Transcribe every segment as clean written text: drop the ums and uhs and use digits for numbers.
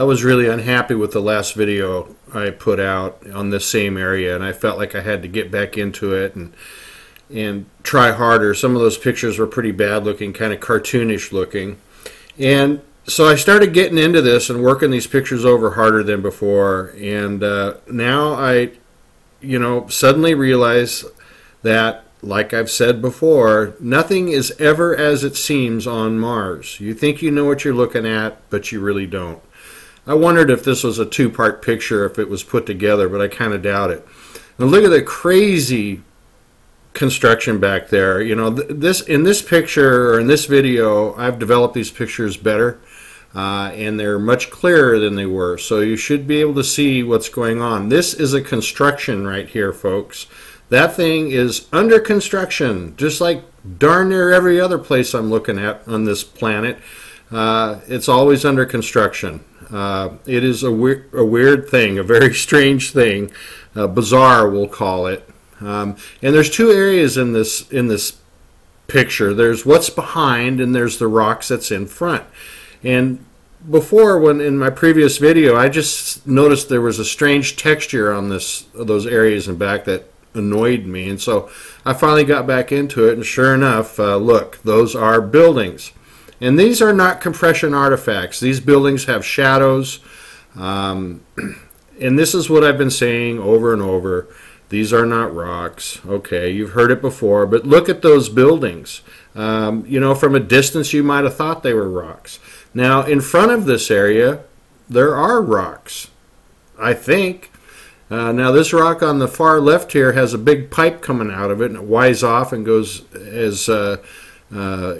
I was really unhappy with the last video I put out on this same area, and I felt like I had to get back into it and try harder. Some of those pictures were pretty bad looking, kind of cartoonish looking. And so I started getting into this and working these pictures over harder than before. And now I, you know, suddenly realize that, like I've said before, nothing is ever as it seems on Mars. You think you know what you're looking at, but you really don't. I wondered if this was a two-part picture, if it was put together, but I kind of doubt it. Now look at the crazy construction back there. You know, this in this picture, or in this video, I've developed these pictures better, and they're much clearer than they were. So you should be able to see what's going on. This is a construction right here, folks. That thing is under construction, just like darn near every other place I'm looking at on this planet. It's always under construction. It is a weird thing, a very strange thing, bizarre we'll call it. And there's two areas in this picture. There's what's behind, and there's the rocks that's in front. And before, when in my previous video, I just noticed there was a strange texture on those areas in back that annoyed me, and so I finally got back into it, and sure enough, look, those are buildings. And these are not compression artifacts. These buildings have shadows, and this is what I've been saying over and over. These are not rocks. Okay, you've heard it before, but look at those buildings. You know, from a distance you might have thought they were rocks. Now in front of this area there are rocks, I think. Now this rock on the far left here has a big pipe coming out of it, and it Ys off and goes as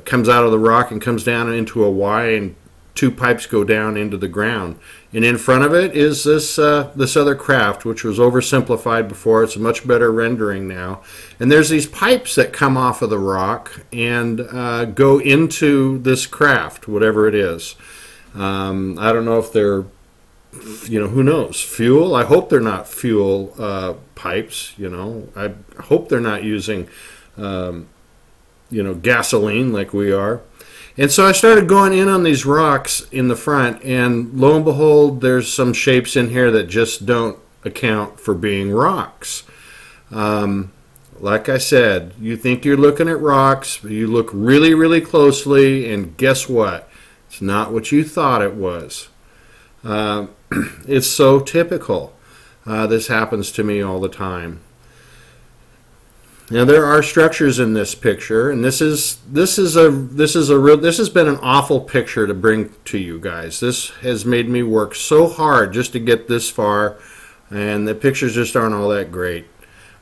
comes out of the rock and comes down into a Y, and two pipes go down into the ground. And in front of it is this other craft, which was oversimplified before. It's a much better rendering now. And there's these pipes that come off of the rock and go into this craft, whatever it is. I don't know if they're, you know, who knows, fuel? I hope they're not fuel pipes, you know. I hope they're not using you know, gasoline like we are. And so I started going in on these rocks in the front, and lo and behold, there's some shapes in here that just don't account for being rocks. Like I said, you think you're looking at rocks, but you look really, really closely, and guess what? It's not what you thought it was. It's so typical. This happens to me all the time. Now there are structures in this picture, and this has been an awful picture to bring to you guys. This has made me work so hard just to get this far, and the pictures just aren't all that great.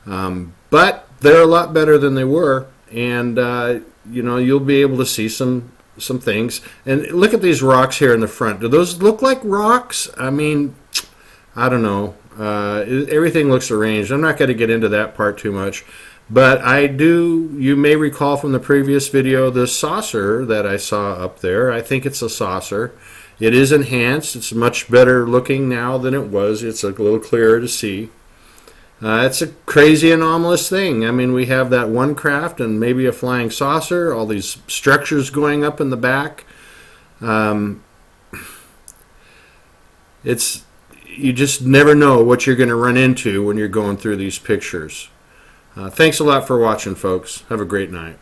But they're a lot better than they were, and you know, you'll be able to see some things. And look at these rocks here in the front. Do those look like rocks? I mean, I don't know. Everything looks arranged. I'm not going to get into that part too much. But I do, you may recall from the previous video, the saucer that I saw up there. I think it's a saucer. It is enhanced. It's much better looking now than it was. It's a little clearer to see. It's a crazy, anomalous thing. I mean, we have that one craft and maybe a flying saucer, all these structures going up in the back. You just never know what you're going to run into when you're going through these pictures. Thanks a lot for watching, folks. Have a great night.